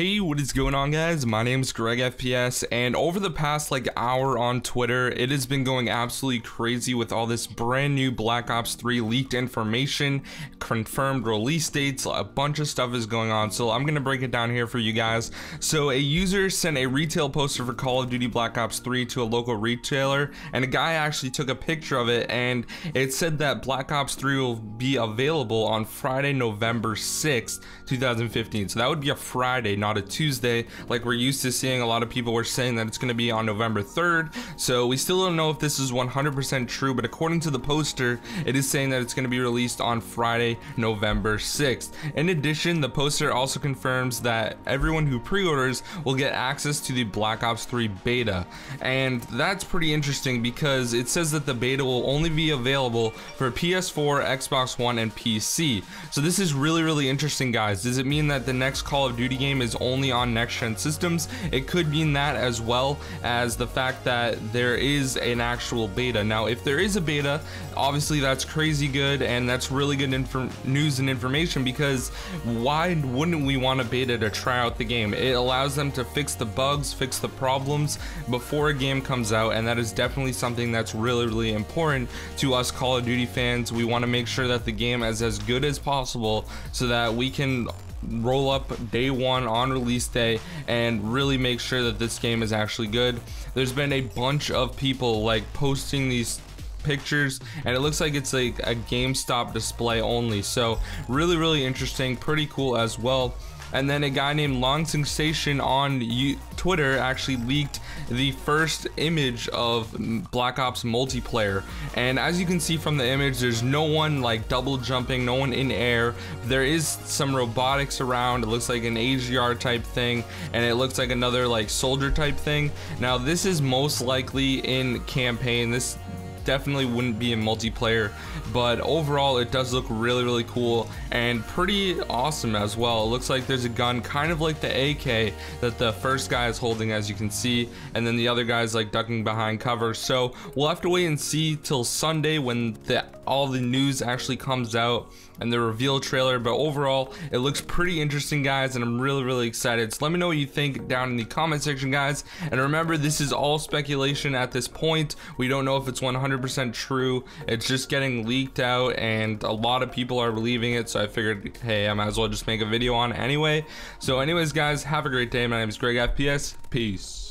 Hey, what is going on, guys? My name is Greg FPS, and over the past hour on Twitter, it has been going absolutely crazy with all this brand new Black Ops 3 leaked information, confirmed release dates, a bunch of stuff is going on. So I'm gonna break it down here for you guys. So a user sent a retail poster for Call of Duty Black Ops 3 to a local retailer, and a guy actually took a picture of it, and it said that Black Ops 3 will be available on Friday, November 6th, 2015. So that would be a Friday, not a Tuesday, like we're used to seeing. A lot of people were saying that it's going to be on November 3rd. So we still don't know if this is 100% true, but according to the poster, it is saying that it's going to be released on Friday, November 6th. In addition, the poster also confirms that everyone who pre-orders will get access to the Black Ops 3 beta. And that's pretty interesting because it says that the beta will only be available for PS4, Xbox One, and PC. So this is really, really interesting, guys. Does it mean that the next Call of Duty game is only on next-gen systems? It could mean that, as well as the fact that there is an actual beta. Now, if there is a beta, obviously that's crazy good, and that's really good news and information, because why wouldn't we want a beta to try out the game? It allows them to fix the bugs, fix the problems before a game comes out, and that is definitely something that's really, really important to us Call of Duty fans. We want to make sure that the game is as good as possible so that we can roll up day one on release day and really make sure that this game is actually good. There's been a bunch of people posting these pictures, and it looks like it's a GameStop display only, so really, really interesting, pretty cool as well. And then a guy named Long Sensation on Twitter actually leaked the first image of Black Ops multiplayer, and as you can see from the image, there's no one double jumping, no one in air. There is some robotics around. It looks like an AGR type thing, and it looks like another soldier type thing. Now this is most likely in campaign. This definitely wouldn't be in multiplayer, but overall it does look really, really cool and pretty awesome as well. It looks like there's a gun kind of like the AK that the first guy is holding, as you can see, and then the other guy's ducking behind cover. So we'll have to wait and see till Sunday when all the news actually comes out and the reveal trailer, but overall it looks pretty interesting, guys, and I'm really, really excited. So let me know what you think down in the comment section, guys, and remember, this is all speculation at this point. We don't know if it's 100% true. It's just getting leaked out, and a lot of people are believing it, so I figured, hey, I might as well just make a video on it anyway. So anyways, guys, have a great day. My name is Greg FPS. Peace.